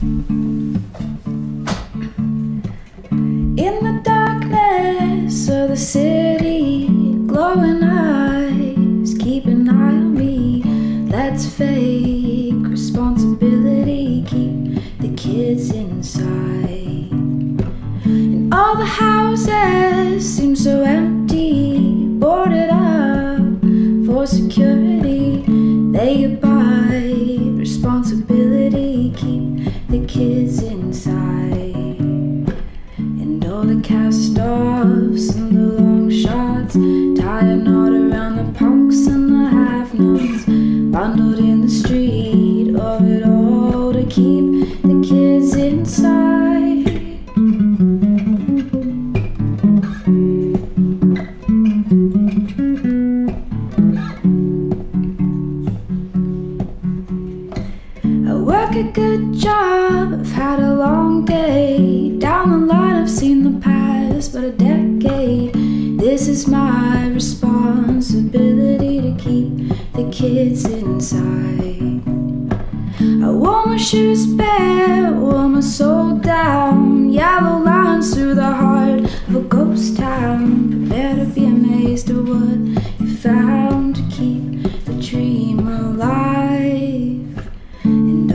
In the darkness of the city, glowing eyes keep an eye on me. Let's fake responsibility, keep the kids inside. And all the houses seem so empty, boarded up for security. They abide responsibility, keep the kids inside. And all the cast-offs and the long shots, tie a knot around the punks and the have-nots, bundled in the street, of it all to keep the kids inside. I work a good job, I've had a long day. Down the line I've seen the past, but a decade. This is my responsibility to keep the kids inside. I wore my shoes bare, wore my soul down. Yellow lines through the heart of a ghost town. Prepare to be amazed at what you found to keep the dream alive.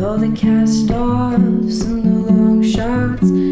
All the cast-offs and the long shots,